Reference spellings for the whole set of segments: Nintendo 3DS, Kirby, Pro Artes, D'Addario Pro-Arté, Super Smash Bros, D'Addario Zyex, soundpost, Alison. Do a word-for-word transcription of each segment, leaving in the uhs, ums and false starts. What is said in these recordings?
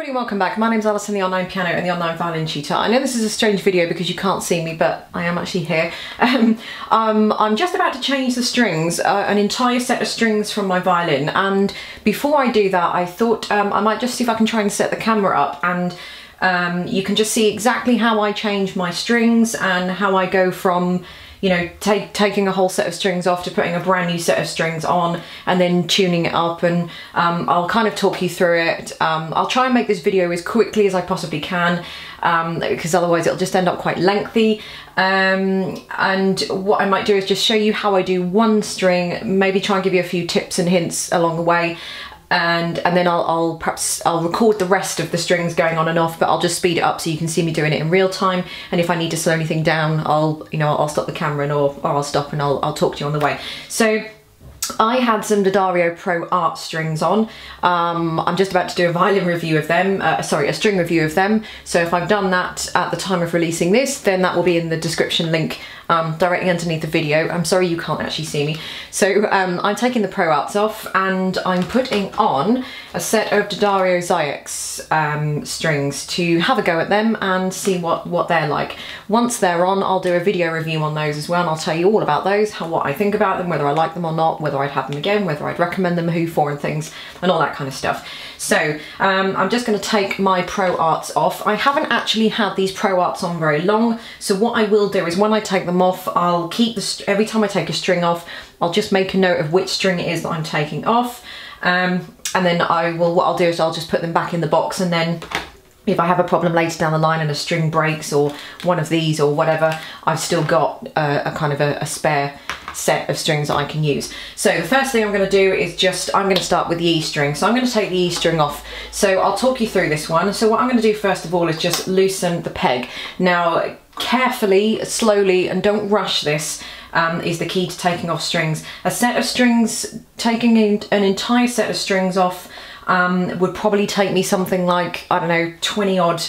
Everybody, welcome back. My name's Alison, the online piano and the online violin tutor. I know this is a strange video because you can't see me, but I am actually here. Um, um, I'm just about to change the strings, uh, an entire set of strings from my violin. And before I do that, I thought um, I might just see if I can try and set the camera up and um, you can just see exactly how I change my strings and how I go from, you know, take, taking a whole set of strings off to putting a brand new set of strings on and then tuning it up. And um, I'll kind of talk you through it. Um, I'll try and make this video as quickly as I possibly can, um, because otherwise it'll just end up quite lengthy. Um, and what I might do is just show you how I do one string, maybe try and give you a few tips and hints along the way. And, and then I'll, I'll perhaps I'll record the rest of the strings going on and off, but I'll just speed it up so you can see me doing it in real time. And if I need to slow anything down, I'll, you know, I'll stop the camera and or, or I'll stop and I'll, I'll talk to you on the way. So I had some D'Addario Pro-Arté strings on. Um, I'm just about to do a violin review of them, uh, sorry, a string review of them. So if I've done that at the time of releasing this, then that will be in the description link um, directly underneath the video. I'm sorry you can't actually see me. So um, I'm taking the Pro-Artés off and I'm putting on a set of D'Addario Zyex um, strings to have a go at them and see what, what they're like. Once they're on, I'll do a video review on those as well, and I'll tell you all about those, how what I think about them, whether I like them or not, whether I'd have them again, whether I'd recommend them, who for and things, and all that kind of stuff. So um, I'm just going to take my Pro-Artés off. I haven't actually had these Pro-Artés on very long, so what I will do is when I take them off, I'll keep the, every time I take a string off, I'll just make a note of which string it is that I'm taking off, um, and then I will, what I'll do is I'll just put them back in the box, and then if I have a problem later down the line and a string breaks or one of these or whatever, I've still got a, a kind of a, a spare set of strings that I can use. So the first thing I'm going to do is just, I'm going to start with the E string. So I'm going to take the E string off. So I'll talk you through this one. So what I'm going to do first of all is just loosen the peg. Now, carefully, slowly, and don't rush this, um, is the key to taking off strings. A set of strings, taking in, an entire set of strings off um, would probably take me something like, I don't know, twenty odd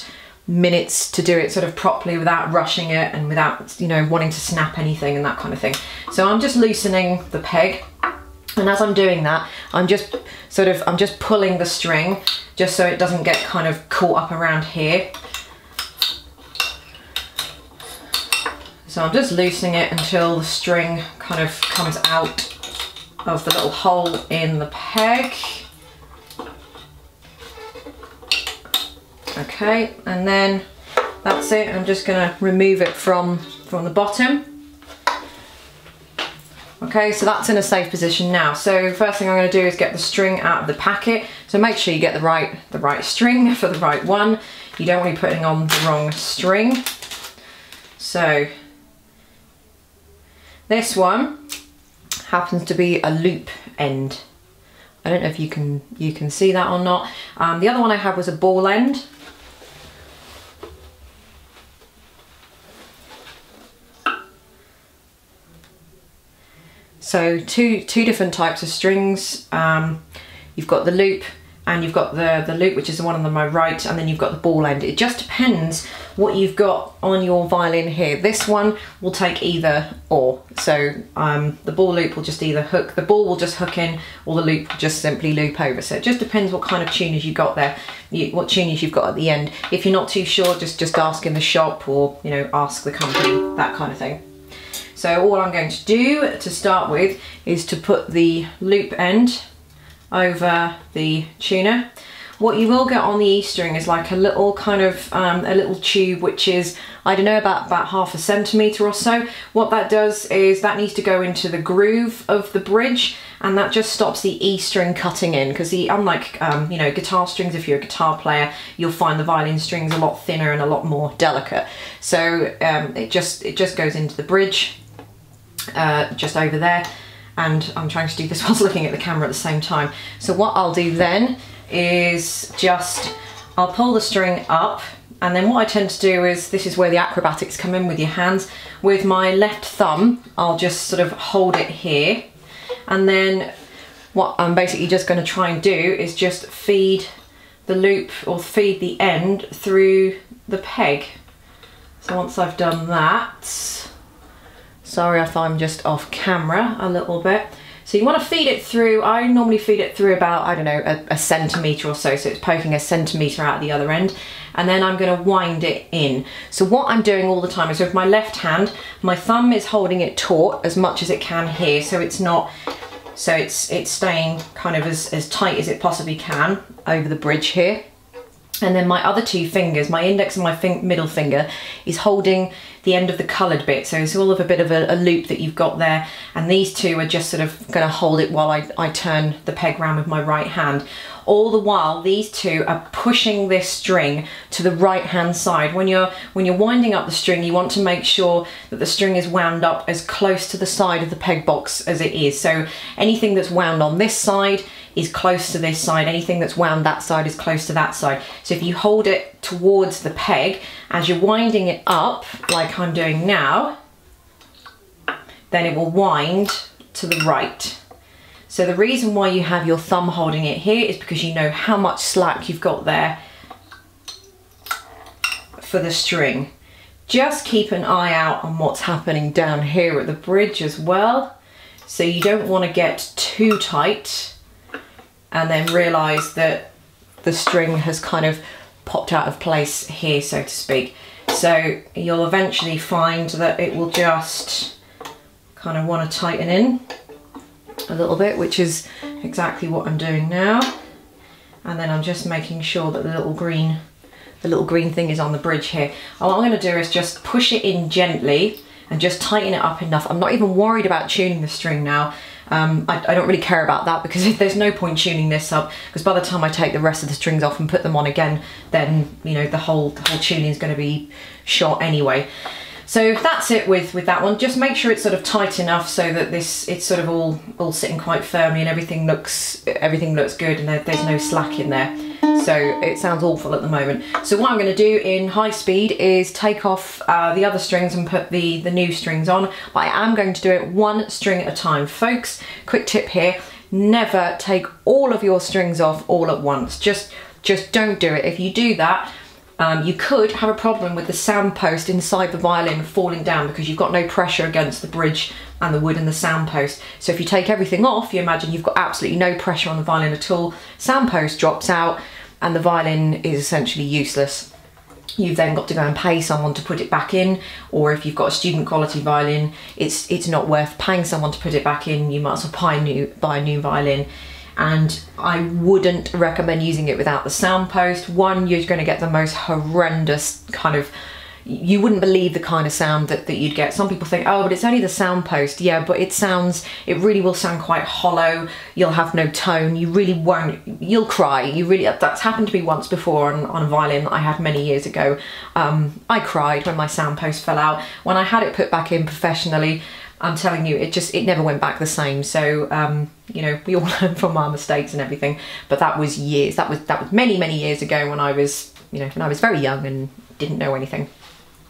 minutes to do it sort of properly without rushing it and without, you know, wanting to snap anything and that kind of thing. So I'm just loosening the peg, and as I'm doing that, I'm just sort of, I'm just pulling the string just so it doesn't get kind of caught up around here. So I'm just loosening it until the string kind of comes out of the little hole in the peg. Okay, and then that's it. I'm just going to remove it from, from the bottom. Okay, so that's in a safe position now. So first thing I'm going to do is get the string out of the packet. So make sure you get the right, the right string for the right one. You don't want to be putting on the wrong string. So this one happens to be a loop end. I don't know if you can, you can see that or not. Um, the other one I had was a ball end. So two two different types of strings. Um, you've got the loop, and you've got the, the loop, which is the one on my right, and then you've got the ball end. It just depends what you've got on your violin here. This one will take either or. So um, the ball loop will just either hook, the ball will just hook in, or the loop will just simply loop over. So it just depends what kind of tuners you got there, you, what tuners you've got at the end. If you're not too sure, just, just ask in the shop, or, you know, ask the company, that kind of thing. So all I'm going to do to start with is to put the loop end over the tuner. What you will get on the E string is like a little kind of, um, a little tube, which is, I don't know, about, about half a centimetre or so. What that does is that needs to go into the groove of the bridge, and that just stops the E string cutting in, because the, unlike, um, you know, guitar strings, if you're a guitar player, you'll find the violin strings a lot thinner and a lot more delicate. So um, it, just, it just goes into the bridge. Uh, just over there, and I'm trying to do this whilst looking at the camera at the same time. So what I'll do then is just, I'll pull the string up, and then what I tend to do is, this is where the acrobatics come in with your hands. With my left thumb, I'll just sort of hold it here, and then what I'm basically just going to try and do is just feed the loop, or feed the end, through the peg. So once I've done that, sorry if I'm just off camera a little bit. So you want to feed it through. I normally feed it through about, I don't know, a, a centimetre or so, so it's poking a centimetre out the other end, and then I'm going to wind it in. So what I'm doing all the time is with my left hand, my thumb is holding it taut as much as it can here, so it's not, so it's it's staying kind of as, as tight as it possibly can over the bridge here. And then my other two fingers, my index and my fin middle finger, is holding the end of the coloured bit. So it's all of a bit of a, a loop that you've got there. And these two are just sort of going to hold it while I, I turn the peg round with my right hand. All the while, these two are pushing this string to the right-hand side. When you're, when you're winding up the string, you want to make sure that the string is wound up as close to the side of the peg box as it is. So anything that's wound on this side is close to this side, anything that's wound that side is close to that side. So if you hold it towards the peg, as you're winding it up, like I'm doing now, then it will wind to the right. So the reason why you have your thumb holding it here is because you know how much slack you've got there for the string. Just keep an eye out on what's happening down here at the bridge as well. So you don't want to get too tight and then realise that the string has kind of popped out of place here, so to speak. So you'll eventually find that it will just kind of want to tighten in a little bit, which is exactly what I'm doing now. And then I'm just making sure that the little green, the little green thing is on the bridge here. All I'm going to do is just push it in gently and just tighten it up enough. I'm not even worried about tuning the string now. Um, I, I don't really care about that because there's no point tuning this up, because by the time I take the rest of the strings off and put them on again, then you know the whole the whole tuning is going to be shot anyway. So that's it with with that one. Just make sure it's sort of tight enough so that this it's sort of all all sitting quite firmly and everything looks everything looks good and there, there's no slack in there. So it sounds awful at the moment. So what I'm going to do in high speed is take off uh, the other strings and put the, the new strings on. But I am going to do it one string at a time. Folks, quick tip here, never take all of your strings off all at once. Just, just don't do it. If you do that, um, you could have a problem with the soundpost inside the violin falling down because you've got no pressure against the bridge and the wood and the soundpost. So if you take everything off, you imagine you've got absolutely no pressure on the violin at all. Soundpost drops out, and the violin is essentially useless. You've then got to go and pay someone to put it back in, or if you've got a student quality violin, it's it's not worth paying someone to put it back in. You might as well buy a new, buy a new violin. And I wouldn't recommend using it without the soundpost. One, you're going to get the most horrendous kind of, you wouldn't believe the kind of sound that, that you'd get. Some people think, oh, but it's only the soundpost. Yeah, but it sounds, it really will sound quite hollow. You'll have no tone. You really won't, you'll cry. You really, that's happened to me once before on, on a violin that I had many years ago. Um, I cried when my soundpost fell out. When I had it put back in professionally, I'm telling you, it just, it never went back the same. So, um, you know, we all learn from our mistakes and everything, but that was years. That was, that was many, many years ago when I was, you know, when I was very young and didn't know anything.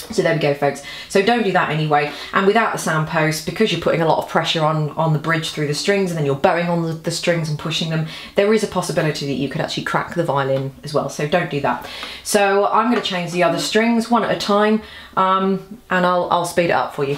So there we go, folks. So don't do that anyway. And without the soundpost, because you're putting a lot of pressure on, on the bridge through the strings and then you're bowing on the, the strings and pushing them, there is a possibility that you could actually crack the violin as well. So don't do that. So I'm going to change the other strings one at a time, um, and I'll, I'll speed it up for you.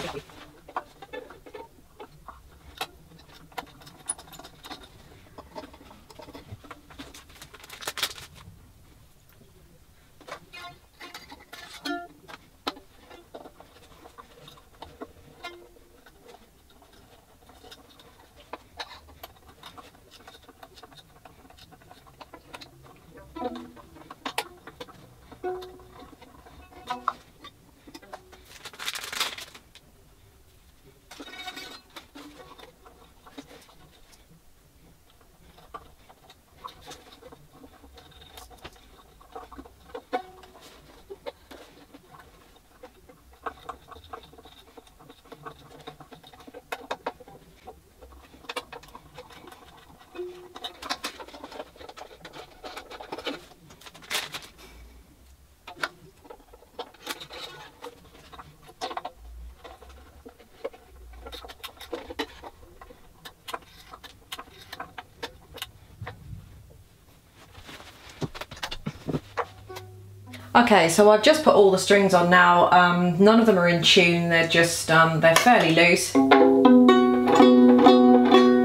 Okay, so I've just put all the strings on now. Um, none of them are in tune, they're just, um, they're fairly loose.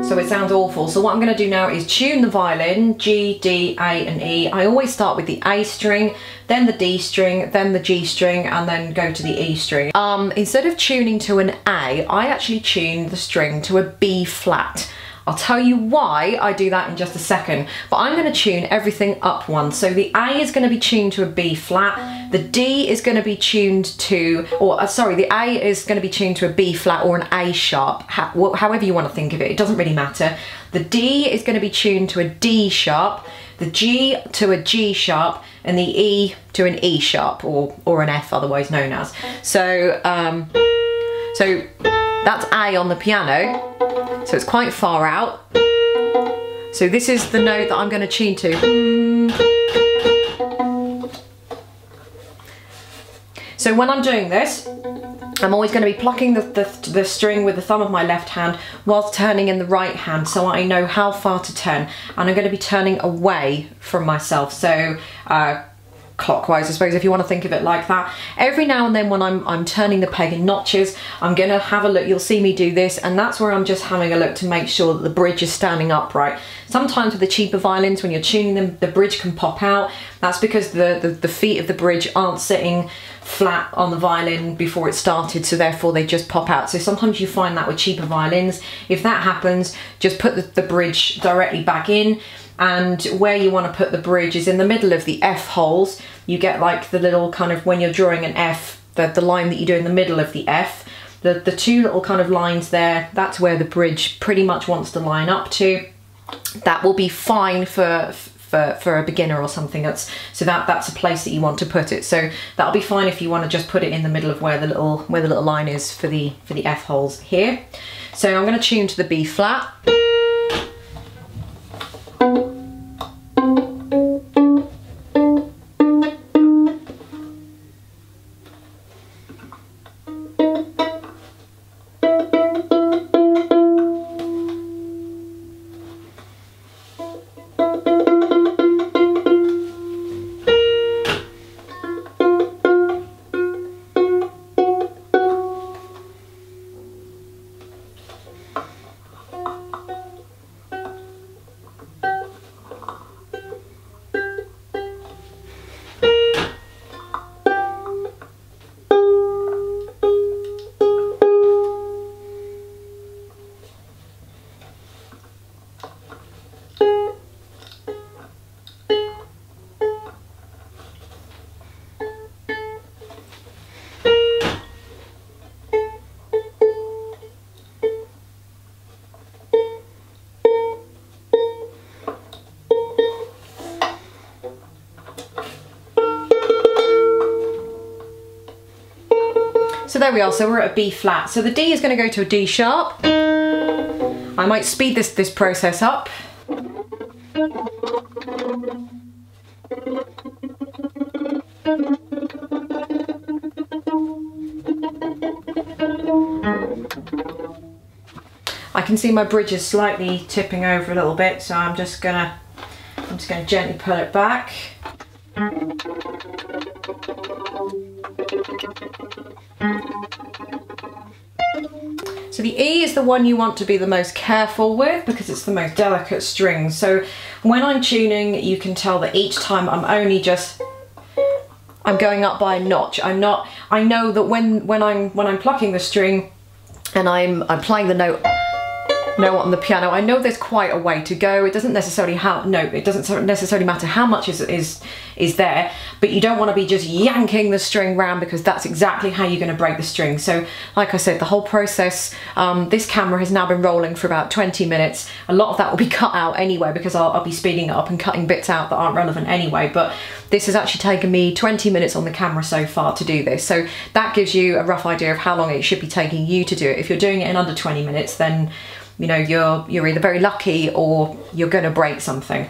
So so it sounds awful. So what I'm going to do now is tune the violin, G, D, A and E. I always start with the A string, then the D string, then the G string, and then go to the E string. Um, instead of tuning to an A, I actually tune the string to a B flat. I'll tell you why I do that in just a second, but I'm going to tune everything up one. So the A is going to be tuned to a B flat, the D is going to be tuned to, or uh, sorry, the A is going to be tuned to a B flat or an A sharp, ho however you want to think of it, it doesn't really matter. The D is going to be tuned to a D sharp, the G to a G sharp, and the E to an E sharp, or, or an F, otherwise known as. So, um, so that's A on the piano. So it's quite far out. So this is the note that I'm going to tune to. So when I'm doing this, I'm always going to be plucking the, the, the string with the thumb of my left hand whilst turning in the right hand, so I know how far to turn. And I'm going to be turning away from myself. So uh, clockwise, I suppose, if you want to think of it like that. Every now and then when I'm, I'm turning the peg in notches, I'm going to have a look. You'll see me do this, and that's where I'm just having a look to make sure that the bridge is standing upright. Sometimes with the cheaper violins, when you're tuning them, the bridge can pop out. That's because the, the, the feet of the bridge aren't sitting flat on the violin before it started, so therefore they just pop out. So sometimes you find that with cheaper violins. If that happens, just put the, the bridge directly back in, and where you want to put the bridge is in the middle of the F holes. You get like the little kind of, when you're drawing an F, the, the line that you do in the middle of the F, the, the two little kind of lines there, that's where the bridge pretty much wants to line up to. That will be fine for for, for a beginner or something. That's, so that, that's a place that you want to put it. So that'll be fine if you want to just put it in the middle of where the little, where the little line is for the, for the F holes here. So I'm going to tune to the B flat. So there we are, so we're at a B flat. So the D is going to go to a D sharp. I might speed this, this process up. I can see my bridge is slightly tipping over a little bit, so I'm just gonna, I'm just gonna gently pull it back. So the E is the one you want to be the most careful with because it's the most delicate string. So when I'm tuning, you can tell that each time I'm only just, I'm going up by a notch. I'm not, I know that when, when I'm when I'm plucking the string and I'm, I'm playing the note, note on the piano, I know there's quite a way to go. It doesn't necessarily how no, it doesn't necessarily matter how much is is is there, but you don't want to be just yanking the string round because that's exactly how you're going to break the string. So, like I said, the whole process. Um, this camera has now been rolling for about twenty minutes. A lot of that will be cut out anyway because I'll, I'll be speeding it up and cutting bits out that aren't relevant anyway. But this has actually taken me twenty minutes on the camera so far to do this. So that gives you a rough idea of how long it should be taking you to do it. If you're doing it in under twenty minutes, then you know, you're, you're either very lucky or you're going to break something.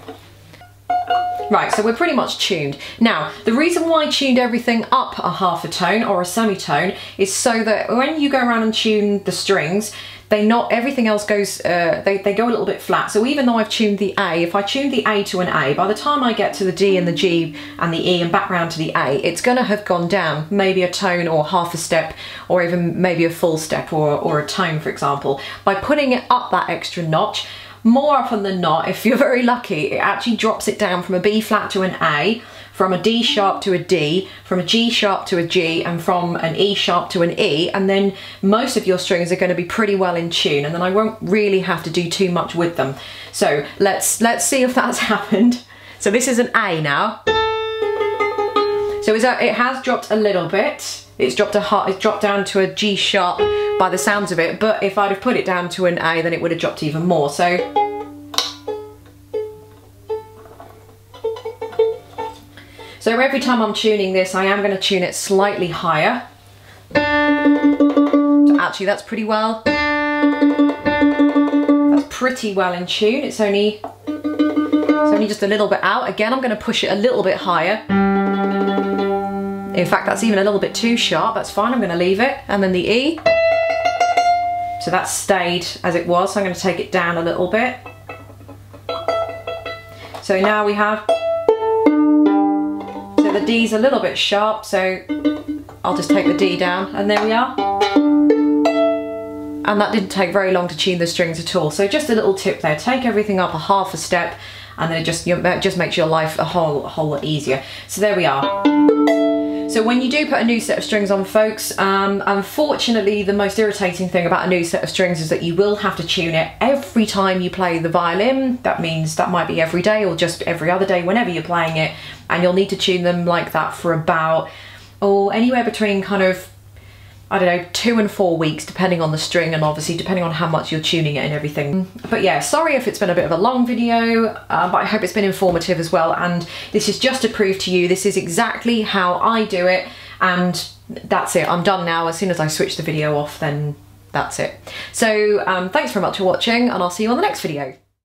Right, so we're pretty much tuned. Now, the reason why I tuned everything up a half a tone or a semitone is so that when you go around and tune the strings, they not, everything else goes, uh, they, they go a little bit flat. So even though I've tuned the A, if I tune the A to an A, by the time I get to the D and the G and the E and back round to the A, it's gonna have gone down maybe a tone or half a step, or even maybe a full step or, or a tone, for example. By putting it up that extra notch, more often than not, if you're very lucky, it actually drops it down from a B flat to an A, from a D sharp to a D, from a G sharp to a G, and from an E sharp to an E, and then most of your strings are going to be pretty well in tune, and then I won't really have to do too much with them. So let's let's see if that's happened. So this is an A now. So is that, it has dropped a little bit. It's dropped a heart. It's dropped down to a G sharp by the sounds of it. But if I'd have put it down to an A, then it would have dropped even more. So. So every time I'm tuning this, I am going to tune it slightly higher. So actually that's pretty well, that's pretty well in tune. It's only, it's only just a little bit out. Again, I'm going to push it a little bit higher. In fact, that's even a little bit too sharp. That's fine, I'm going to leave it. And then the E. So that stayed as it was, so I'm going to take it down a little bit. So now we have... the D's a little bit sharp, so I'll just take the D down, and there we are. And that didn't take very long to tune the strings at all. So just a little tip there, take everything up a half a step, and then it just, you know, it just makes your life a whole, a whole lot easier. So there we are. So when you do put a new set of strings on, folks, um, unfortunately the most irritating thing about a new set of strings is that you will have to tune it every time you play the violin. That means that might be every day or just every other day, whenever you're playing it, and you'll need to tune them like that for about, or oh, anywhere between kind of, I don't know, two and four weeks, depending on the string and obviously depending on how much you're tuning it and everything. But yeah, sorry if it's been a bit of a long video, uh, but I hope it's been informative as well. And this is just to prove to you, this is exactly how I do it. And that's it, I'm done now. As soon as I switch the video off, then that's it. So um, thanks very much for watching, and I'll see you on the next video.